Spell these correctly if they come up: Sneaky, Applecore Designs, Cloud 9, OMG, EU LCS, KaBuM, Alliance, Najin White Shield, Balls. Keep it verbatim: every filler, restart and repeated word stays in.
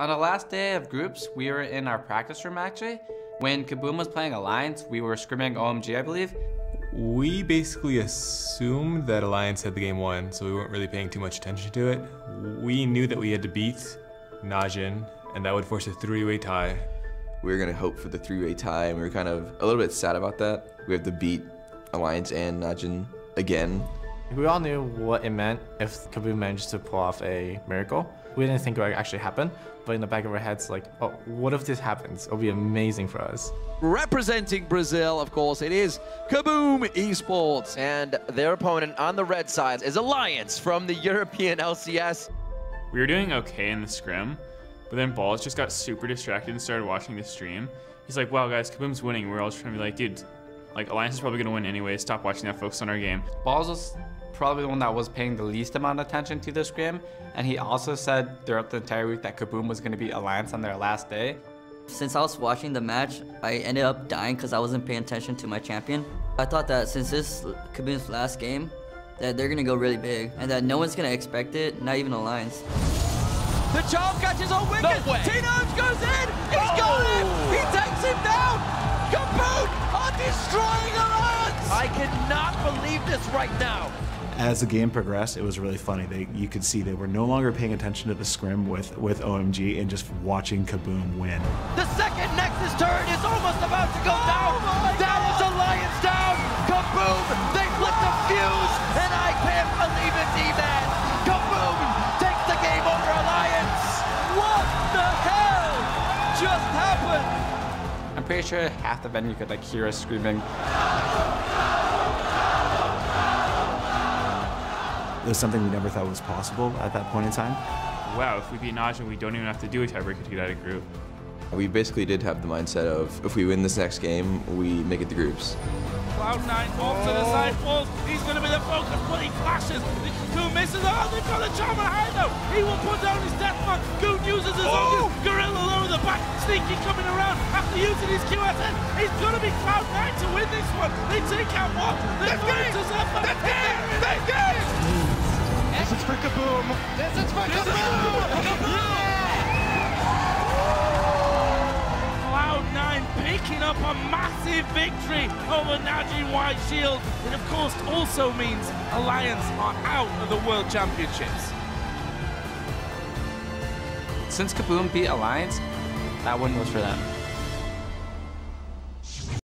On the last day of groups, we were in our practice room actually. When KaBuM was playing Alliance, we were scrimming O M G, I believe. We basically assumed that Alliance had the game won, so we weren't really paying too much attention to it. We knew that we had to beat Najin, and that would force a three-way tie. We were gonna hope for the three-way tie, and we were kind of a little bit sad about that. We have to beat Alliance and Najin again. We all knew what it meant if KaBuM managed to pull off a miracle. We didn't think it would actually happen, but in the back of our heads, like, oh, what if this happens? It'll be amazing for us. Representing Brazil, of course, it is KaBuM Esports, and their opponent on the red side is Alliance from the European L C S. We were doing okay in the scrim, but then Balls just got super distracted and started watching the stream. He's like, wow, guys, KaBuM's winning. We're all just trying to be like, dude, like, Alliance is probably gonna win anyway. Stop watching that, focus on our game. Balls was probably the one that was paying the least amount of attention to the scrim, and he also said throughout the entire week that KaBuM was going to beat Alliance on their last day. Since I was watching the match, I ended up dying because I wasn't paying attention to my champion. I thought that since this is KaBuM's last game, that they're going to go really big, and that no one's going to expect it, not even Alliance. The child catches on wicket! No way. Tino's goes in! He's oh. got him! He takes him down! KaBuM are destroying Alliance! I cannot believe this right now! As the game progressed, it was really funny. They, you could see they were no longer paying attention to the scrim with, with O M G and just watching KaBuM win. The second Nexus turret is almost about to go oh down. That is Alliance down. KaBuM, they flick the fuse, and I can't believe it's even. KaBuM takes the game over Alliance. What the hell just happened? I'm pretty sure half the venue could like hear us screaming. It was something we never thought was possible at that point in time. Wow, if we beat Najin, we don't even have to do a tiebreaker to get out of group. We basically did have the mindset of, if we win this next game, we make it to groups. Cloud nine falls to the side, falls. He's going to be the focus, but he clashes. KaBuM misses. Oh, they've got a charm behind him. He will put down his death mark. KaBuM uses his own gorilla lower the back. Sneaky coming around after using his Q S N. It's going to be Cloud nine to win this one. They take out what? They're going to suffer. They're going to This is for KaBuM. This is for this KaBuM. Cloud nine picking up a massive victory over Najin White Shield. It, of course, also means Alliance are out of the World Championships. Since KaBuM beat Alliance, that win was for them.